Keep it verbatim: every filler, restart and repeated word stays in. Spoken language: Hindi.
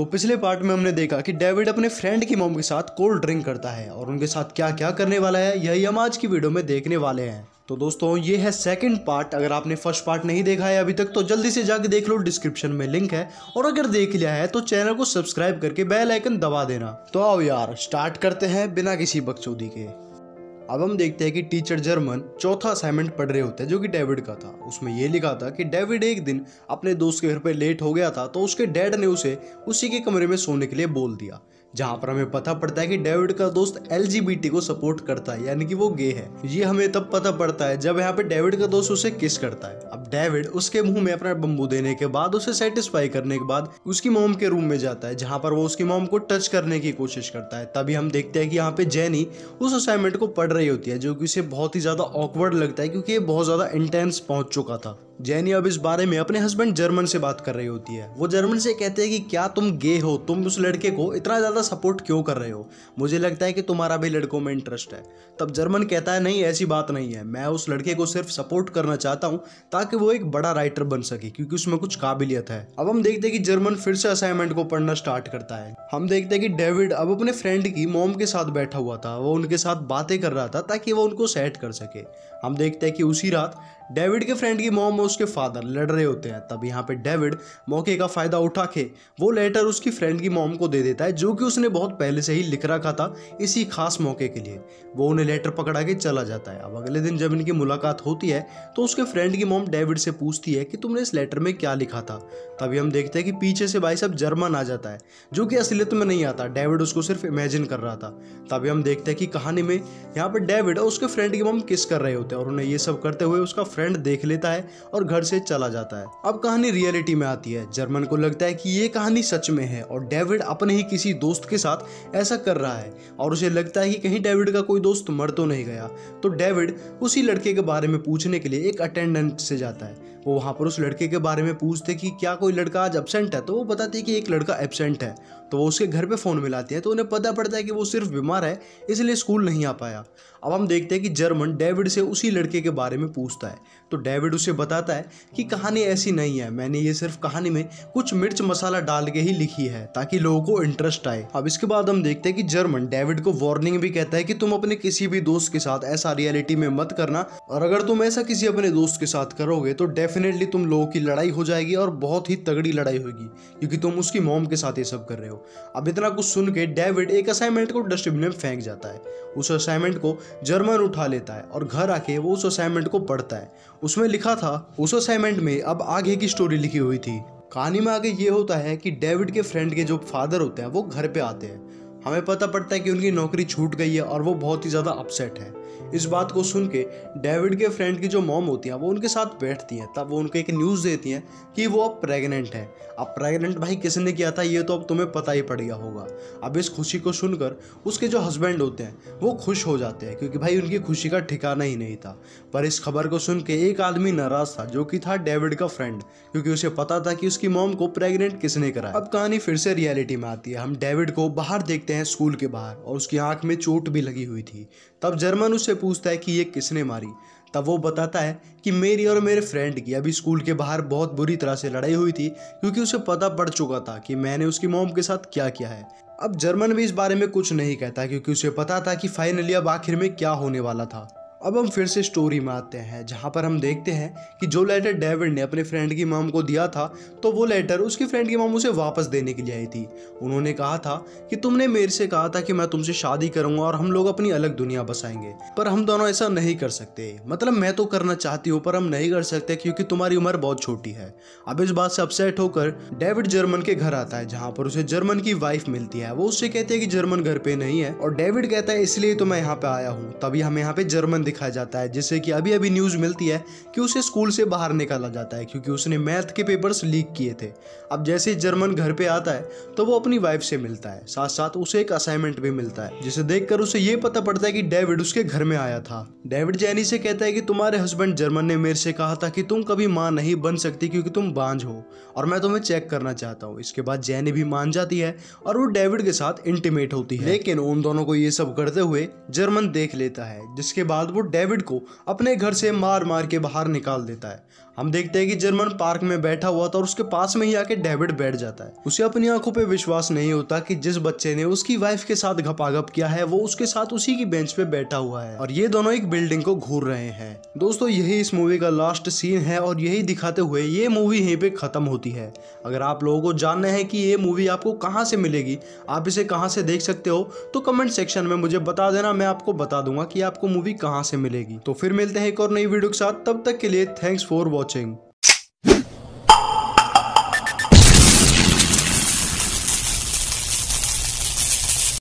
तो पिछले पार्ट में हमने देखा कि डेविड अपने फ्रेंड की मॉम के साथ कोल्ड ड्रिंक करता है और उनके साथ क्या क्या करने वाला है यही हम आज की वीडियो में देखने वाले हैं। तो दोस्तों ये है सेकंड पार्ट। अगर आपने फर्स्ट पार्ट नहीं देखा है अभी तक तो जल्दी से जाके देख लो, डिस्क्रिप्शन में लिंक है। और अगर देख लिया है तो चैनल को सब्सक्राइब करके बेल आइकन दबा देना। तो आओ यार स्टार्ट करते हैं बिना किसी बकचोदी के। अब हम देखते हैं कि टीचर जर्मन चौथा असाइनमेंट पढ़ रहे होते हैं जो कि डेविड का था। उसमें यह लिखा था कि डेविड एक दिन अपने दोस्त के घर पर लेट हो गया था तो उसके डैड ने उसे उसी के कमरे में सोने के लिए बोल दिया। जहाँ पर हमें पता पड़ता है कि डेविड का दोस्त एलजीबीटी को सपोर्ट करता है यानी कि वो गे है। ये हमें तब पता पड़ता है जब यहाँ पे डेविड का दोस्त उसे किस करता है। अब डेविड उसके मुंह में अपना बम्बू देने के बाद उसे सेटिस्फाई करने के बाद उसकी मॉम के रूम में जाता है जहाँ पर वो उसकी मॉम को टच करने की कोशिश करता है। तभी हम देखते हैं कि यहाँ पे जेनी उस असाइनमेंट को पढ़ रही होती है जो कि उसे बहुत ही ज्यादा ऑकवर्ड लगता है क्योंकि ये बहुत ज्यादा इंटेंस पहुंच चुका था। जेनी अब इस बारे में अपने हस्बैंड जर्मन से बात कर रही होती है। वो जर्मन से कहते हैं कि क्या तुम गे हो, तुम उस लड़के को इतना ज़्यादा सपोर्ट क्यों कर रहे हो, मुझे लगता है कि तुम्हारा भी लड़कों में इंटरेस्ट है। तब जर्मन कहता है नहीं ऐसी बात नहीं है, मैं उस लड़के को सिर्फ सपोर्ट करना चाहता हूँ ताकि वो एक बड़ा राइटर बन सके क्योंकि उसमें कुछ काबिलियत है। अब हम देखते हैं कि जर्मन फिर से असाइनमेंट को पढ़ना स्टार्ट करता है। हम देखते हैं कि डेविड अब अपने फ्रेंड की मॉम के साथ बैठा हुआ था, वो उनके साथ बातें कर रहा था ताकि वो उनको सेट कर सके। हम देखते हैं कि उसी रात डेविड के फ्रेंड की मॉम और उसके फादर लड़ रहे होते हैं। तब यहाँ पे डेविड मौके का फ़ायदा उठा के वो लेटर उसकी फ्रेंड की मॉम को दे देता है जो कि उसने बहुत पहले से ही लिख रखा था इसी खास मौके के लिए। वो उन्हें लेटर पकड़ा के चला जाता है। अब अगले दिन जब इनकी मुलाकात होती है तो उसके फ्रेंड की मॉम डेविड से पूछती है कि तुमने इस लेटर में क्या लिखा था। तभी हम देखते हैं कि पीछे से भाई साहब जर्मन आ जाता है जो कि असलियत में नहीं आता, डेविड उसको सिर्फ इमेजिन कर रहा था। तभी हम देखते हैं कि कहानी में यहाँ पर डेविड और उसके फ्रेंड की मॉम किस कर रहे होते हैं और उन्हें ये सब करते हुए उसका फ्रेंड देख लेता है और घर से चला जाता है। अब कहानी रियलिटी में आती है। जर्मन को लगता है कि ये कहानी सच में है और डेविड अपने ही किसी दोस्त के साथ ऐसा कर रहा है और उसे लगता है कि कहीं डेविड का कोई दोस्त मर तो नहीं गया। तो डेविड उसी लड़के के बारे में पूछने के लिए एक अटेंडेंट से जाता है। वो वहाँ पर उस लड़के के बारे में पूछते कि क्या कोई लड़का आज एब्सेंट है, तो वो बताती है कि एक लड़का एब्सेंट है। तो वो उसके घर पे फ़ोन मिलाती है तो उन्हें पता पड़ता है कि वो सिर्फ बीमार है इसलिए स्कूल नहीं आ पाया। अब हम देखते हैं कि जर्मन डेविड से उसी लड़के के बारे में पूछता है तो डेविड उसे बताता है कि कहानी ऐसी नहीं है, मैंने ये सिर्फ कहानी में कुछ मिर्च मसाला डाल के ही लिखी है ताकि लोगों को इंटरेस्ट आए। अब इसके बाद हम देखते हैं कि जर्मन डेविड को वार्निंग भी कहता है कि तुम अपने किसी भी दोस्त के साथ ऐसा रियलिटी में मत करना और अगर तुम ऐसा किसी अपने दोस्त के साथ करोगे तो डेफिनेटली तुम लोगों की लड़ाई हो जाएगी और बहुत ही तगड़ी लड़ाई होगी क्योंकि तुम उसकी मॉम के साथ ये सब कर रहे हो। अब इतना कुछ सुन के डेविड एक असाइनमेंट को डस्टबिन में फेंक जाता है। उस असाइनमेंट को जर्मन उठा लेता है और घर आके वो उस असाइनमेंट को पढ़ता है। उसमें लिखा था, उस असाइनमेंट में अब आगे की स्टोरी लिखी हुई थी। कहानी में आगे ये होता है कि डेविड के फ्रेंड के जो फादर होते हैं वो घर पे आते हैं। हमें पता पड़ता है कि उनकी नौकरी छूट गई है और वो बहुत ही ज़्यादा अपसेट है। इस बात को सुन के डेविड के फ्रेंड की जो मॉम होती हैं वो उनके साथ बैठती हैं। तब वो उनको एक न्यूज़ देती हैं कि वो अब प्रेग्नेंट है। अब प्रेग्नेंट भाई किसने किया था ये तो अब तुम्हें पता ही पड़ गया होगा। अब इस खुशी को सुनकर उसके जो हस्बैंड होते हैं वो खुश हो जाते हैं क्योंकि भाई उनकी खुशी का ठिकाना ही नहीं था। पर इस खबर को सुन के एक आदमी नाराज़ था जो कि था डेविड का फ्रेंड क्योंकि उसे पता था कि उसकी मॉम को प्रेग्नेंट किसने कराया। अब कहानी फिर से रियलिटी में आती है। हम डेविड को बाहर देखते हैं स्कूल के बाहर और उसकी आंख में चोट भी लगी हुई थी। तब जर्मन उससे पूछता है कि ये किसने मारी। तब वो बताता है कि मेरी और मेरे फ्रेंड की अभी स्कूल के बाहर बहुत बुरी तरह से लड़ाई हुई थी क्योंकि उसे पता पड़ चुका था कि मैंने उसकी मॉम के साथ क्या किया है। अब जर्मन भी इस बारे में कुछ नहीं कहता क्योंकि उसे पता था कि फाइनली अब आखिर में क्या होने वाला था। अब हम फिर से स्टोरी में आते हैं जहाँ पर हम देखते हैं कि जो लेटर डेविड ने अपने फ्रेंड की मॉम को दिया था तो वो लेटर उसकी फ्रेंड की मॉम उसे वापस देने के लिए आई थी। उन्होंने कहा था कि तुमने मेरे से कहा था कि मैं तुमसे शादी करूँगा और हम लोग अपनी अलग दुनिया बसाएंगे, पर हम दोनों ऐसा नहीं कर सकते। मतलब मैं तो करना चाहती हूँ पर हम नहीं कर सकते क्योंकि तुम्हारी उम्र बहुत छोटी है। अब इस बात से अपसेट होकर डेविड जर्मन के घर आता है जहाँ पर उसे जर्मन की वाइफ मिलती है। वो उससे कहती है कि जर्मन घर पर नहीं है और डेविड कहता है इसलिए तो मैं यहाँ पर आया हूँ। तभी हमें यहाँ पर जर्मन दिखाया जाता है जिससे कि अभी अभी न्यूज़ मिलती है कि उसे स्कूल से बाहर निकाला जाता है क्योंकि उसने मैथ के पेपर्स लीक किए थे। अब जैसे जर्मन घर पे आता है तो वो अपनी वाइफ से मिलता है, साथ साथ उसे एक असाइनमेंट भी मिलता है जिसे देखकर उसे ये पता पड़ता है कि डेविड उसके घर में आया था। डेविड जेनी से कहता है कि तुम्हारे हस्बैंड जर्मन ने मेरे से कहा था कि तुम कभी मां नहीं बन सकती क्योंकि तुम बांझ हो और मैं तुम्हें चेक करना चाहता हूँ। इसके बाद जेनी भी मान जाती है और वो डेविड के साथ इंटीमेट होती है लेकिन उन दोनों को ये सब करते हुए जर्मन देख लेता है जिसके बाद वो डेविड को अपने घर से मार मार के बाहर निकाल देता है। हम देखते हैं कि जर्मन पार्क में बैठा हुआ था और उसके पास में ही आके डेविड बैठ जाता है। उसे अपनी आंखों पे विश्वास नहीं होता कि जिस बच्चे ने उसकी वाइफ के साथ घपाघप किया है वो उसके साथ उसी की बेंच पे बैठा हुआ है और ये दोनों एक बिल्डिंग को घूर रहे हैं। दोस्तों यही इस मूवी का लास्ट सीन है और यही दिखाते हुए ये मूवी यहीं पे खत्म होती है। अगर आप लोगों को जानना है कि ये मूवी आपको कहाँ से मिलेगी, आप इसे कहाँ से देख सकते हो, तो कमेंट सेक्शन में मुझे बता देना। मैं आपको बता दूंगा कि आपको मूवी कहाँ से मिलेगी। तो फिर मिलते हैं एक और नई वीडियो के साथ, तब तक के लिए थैंक्स फॉर वॉचिंग।